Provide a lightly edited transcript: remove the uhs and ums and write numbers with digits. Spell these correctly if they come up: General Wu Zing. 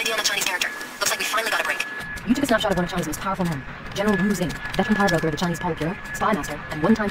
idea on the Chinese character. Looks like we finally got a break. You took a snapshot of one of China's most powerful men, General Wu Zing, veteran power broker of the Chinese Politburo, spy master, and one-time...